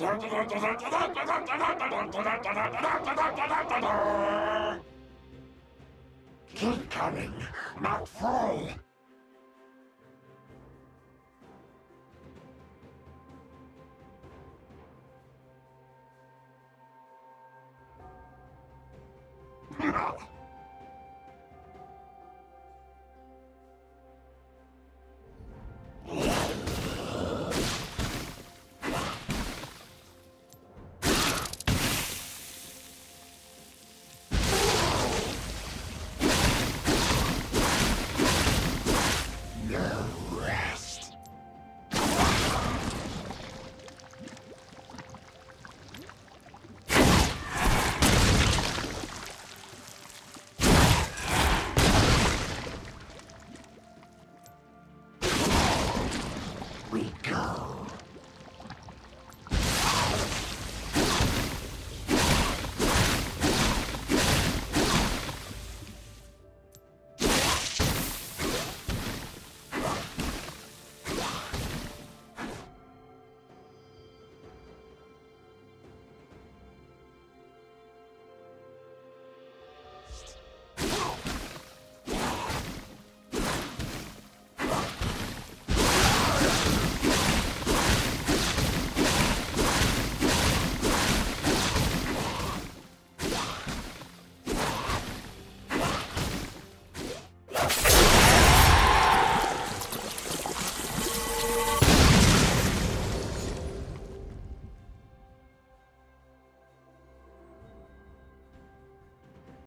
Keep coming, not full.